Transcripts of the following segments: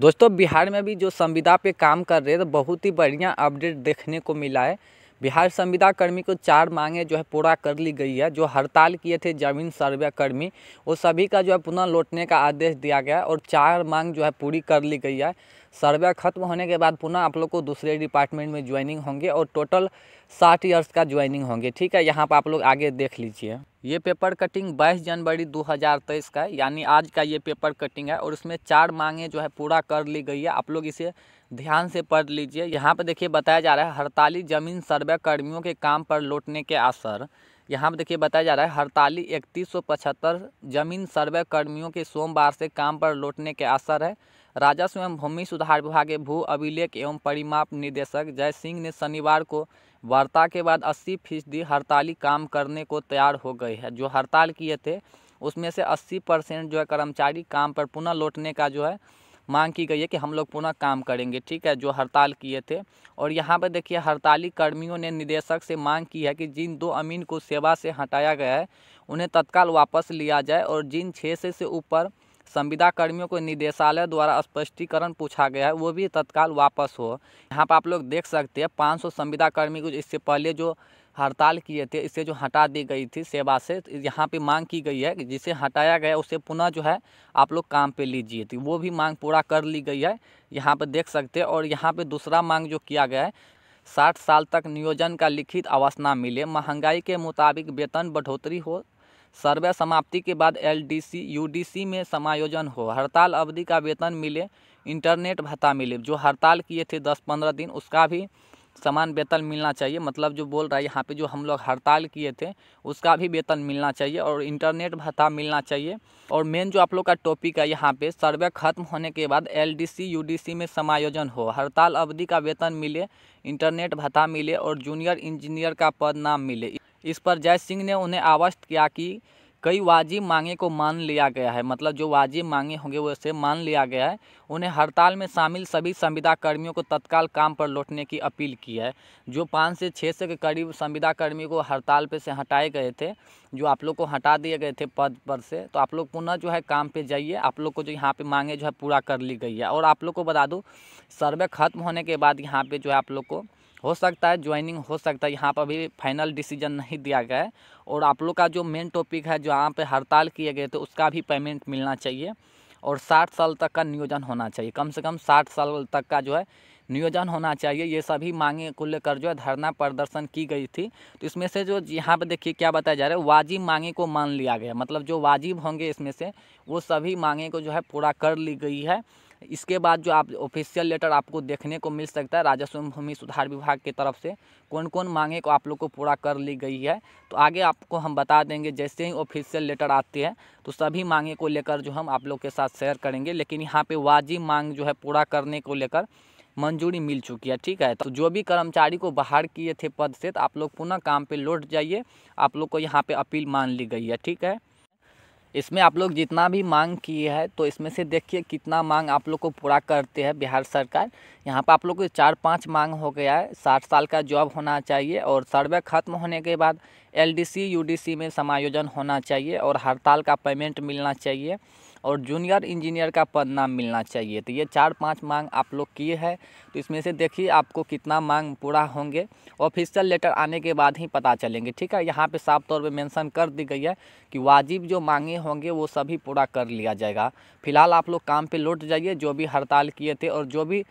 दोस्तों बिहार में भी जो संविदा पे काम कर रहे हैं तो बहुत ही बढ़िया अपडेट देखने को मिला है। बिहार संविदा कर्मी को 4 मांगे जो है पूरा कर ली गई है। जो हड़ताल किए थे जमीन सर्वे कर्मी वो सभी का जो है पुनः लौटने का आदेश दिया गया है और 4 मांग जो है पूरी कर ली गई है। सर्वे खत्म होने के बाद पुनः आप लोग को दूसरे डिपार्टमेंट में ज्वाइनिंग होंगे और टोटल 60 ईयर्स का ज्वाइनिंग होंगे। ठीक है, यहाँ पर आप लोग आगे देख लीजिए। ये पेपर कटिंग 22 जनवरी 2023 का है, यानी आज का ये पेपर कटिंग है और उसमें 4 मांगे जो है पूरा कर ली गई है। आप लोग इसे ध्यान से पढ़ लीजिए। यहाँ पर देखिए बताया जा रहा है हड़ताली जमीन सर्वे कर्मियों के काम पर लौटने के असर। यहाँ पर देखिए बताया जा रहा है हड़ताली 3175 जमीन सर्वे कर्मियों के सोमवार से काम पर लौटने के असर है। राजस्व एवं भूमि सुधार विभाग के भू अभिलेख एवं परिमाप निदेशक जय सिंह ने शनिवार को वार्ता के बाद 80% हड़ताली काम करने को तैयार हो गए हैं। जो हड़ताल किए थे उसमें से 80% जो है कर्मचारी काम पर पुनः लौटने का जो है मांग की गई है कि हम लोग पुनः काम करेंगे। ठीक है, जो हड़ताल किए थे। और यहाँ पर देखिए हड़ताली कर्मियों ने निदेशक से मांग की है कि जिन 2 अमीन को सेवा से हटाया गया है उन्हें तत्काल वापस लिया जाए और जिन 600 से ऊपर संविदा कर्मियों को निदेशालय द्वारा स्पष्टीकरण पूछा गया है वो भी तत्काल वापस हो। यहाँ पर आप लोग देख सकते हैं 500 संविदा कर्मी को इससे पहले जो हड़ताल किए थे इससे जो हटा दी गई थी सेवा से, यहाँ पे मांग की गई है कि जिसे हटाया गया उसे पुनः जो है आप लोग काम पे लीजिए। तो वो भी मांग पूरा कर ली गई है, यहाँ पे देख सकते हैं। और यहाँ पे दूसरा मांग जो किया गया है 60 साल तक नियोजन का लिखित आश्वासन मिले, महंगाई के मुताबिक वेतन बढ़ोतरी हो, सर्वे समाप्ति के बाद LDC UDC में समायोजन हो, हड़ताल अवधि का वेतन मिले, इंटरनेट भत्ता मिले। जो हड़ताल किए थे 10-15 दिन उसका भी समान वेतन मिलना चाहिए। मतलब जो बोल रहा है यहाँ पे जो हम लोग हड़ताल किए थे उसका भी वेतन मिलना चाहिए और इंटरनेट भत्ता मिलना चाहिए। और मेन जो आप लोग का टॉपिक है यहाँ पे सर्वे खत्म होने के बाद LDC UDC में समायोजन हो, हड़ताल अवधि का वेतन मिले, इंटरनेट भत्ता मिले और जूनियर इंजीनियर का पद नाम मिले। इस पर जय सिंह ने उन्हें आश्वस्त किया कि कई वाजिब मांगे को मान लिया गया है। मतलब जो वाजिब मांगे होंगे वैसे मान लिया गया है। उन्हें हड़ताल में शामिल सभी संविदा कर्मियों को तत्काल काम पर लौटने की अपील की है। जो 500 से 600 के करीब संविदा कर्मी को हड़ताल पे से हटाए गए थे, जो आप लोग को हटा दिए गए थे पद पर से, तो आप लोग पुनः जो है काम पे जाइए। आप लोग को जो यहाँ पर मांगे जो है पूरा कर ली गई है। और आप लोग को बता दूँ सर्वे खत्म होने के बाद यहाँ पर जो है आप लोग को हो सकता है ज्वाइनिंग हो सकता है, यहाँ पर अभी फाइनल डिसीजन नहीं दिया गया है। और आप लोग का जो मेन टॉपिक है जो यहाँ पे हड़ताल किए गए थे उसका भी पेमेंट मिलना चाहिए और 60 साल तक का नियोजन होना चाहिए, कम से कम 60 साल तक का जो है नियोजन होना चाहिए। ये सभी मांगे को लेकर जो है धरना प्रदर्शन की गई थी। तो इसमें से जो यहाँ पे देखिए क्या बताया जा रहा है वाजिब मांगे को मान लिया गया, मतलब जो वाजिब होंगे इसमें से वो सभी मांगे को जो है पूरा कर ली गई है। इसके बाद जो आप ऑफिशियल लेटर आपको देखने को मिल सकता है राजस्व एवं भूमि सुधार विभाग की तरफ से कौन कौन मांगे को आप लोग को पूरा कर ली गई है। तो आगे आपको हम बता देंगे जैसे ही ऑफिशियल लेटर आती है तो सभी मांगे को लेकर जो हम आप लोग के साथ शेयर करेंगे। लेकिन यहाँ पे वाजिब मांग जो है पूरा करने को लेकर मंजूरी मिल चुकी है। ठीक है, तो जो भी कर्मचारी को बाहर किए थे पद से तो आप लोग पुनः काम पर लौट जाइए। आप लोग को यहाँ पर अपील मान ली गई है। ठीक है, इसमें आप लोग जितना भी मांग की है तो इसमें से देखिए कितना मांग आप लोग को पूरा करते हैं बिहार सरकार। यहाँ पर आप लोग को 4-5 मांग हो गया है। 60 साल का जॉब होना चाहिए और सर्वे खत्म होने के बाद LDC UDC में समायोजन होना चाहिए और हड़ताल का पेमेंट मिलना चाहिए और जूनियर इंजीनियर का पद नाम मिलना चाहिए। तो ये 4-5 मांग आप लोग की है। तो इसमें से देखिए आपको कितना मांग पूरा होंगे, ऑफिशियल लेटर आने के बाद ही पता चलेंगे। ठीक है, यहाँ पे साफ तौर पे मेंशन कर दी गई है कि वाजिब जो मांगे होंगे वो सभी पूरा कर लिया जाएगा। फिलहाल आप लोग काम पे लौट जाइए, जो भी हड़ताल किए थे और जो भी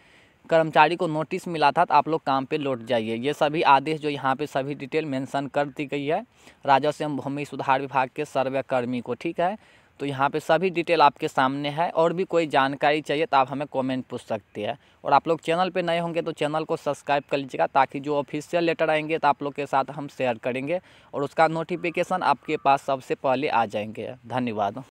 कर्मचारी को नोटिस मिला था तो आप लोग काम पे लौट जाइए। ये सभी आदेश जो यहाँ पे सभी डिटेल मेंशन कर दी गई है राजस्व एवं भूमि सुधार विभाग के सर्वे कर्मी को। ठीक है, तो यहाँ पे सभी डिटेल आपके सामने है। और भी कोई जानकारी चाहिए तो आप हमें कमेंट पूछ सकते हैं। और आप लोग चैनल पे नए होंगे तो चैनल को सब्सक्राइब कर लीजिएगा ताकि जो ऑफिशियल लेटर आएंगे तो आप लोग के साथ हम शेयर करेंगे और उसका नोटिफिकेशन आपके पास सबसे पहले आ जाएंगे। धन्यवाद।